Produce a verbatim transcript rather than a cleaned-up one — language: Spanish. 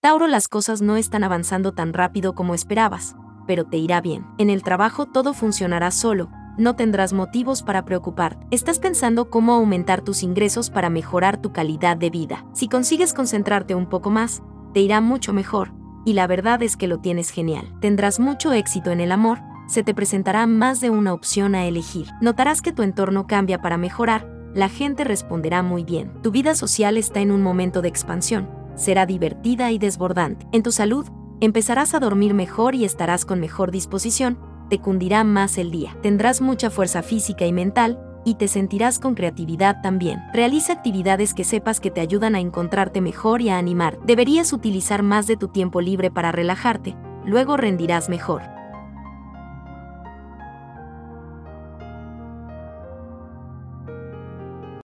Tauro, las cosas no están avanzando tan rápido como esperabas, pero te irá bien. En el trabajo todo funcionará solo, no tendrás motivos para preocuparte. Estás pensando cómo aumentar tus ingresos para mejorar tu calidad de vida. Si consigues concentrarte un poco más, te irá mucho mejor, y la verdad es que lo tienes genial. Tendrás mucho éxito en el amor, se te presentará más de una opción a elegir. Notarás que tu entorno cambia para mejorar, la gente responderá muy bien. Tu vida social está en un momento de expansión, será divertida y desbordante. En tu salud, empezarás a dormir mejor y estarás con mejor disposición, te cundirá más el día. Tendrás mucha fuerza física y mental, y te sentirás con creatividad también. Realiza actividades que sepas que te ayudan a encontrarte mejor y a animar. Deberías utilizar más de tu tiempo libre para relajarte, luego rendirás mejor.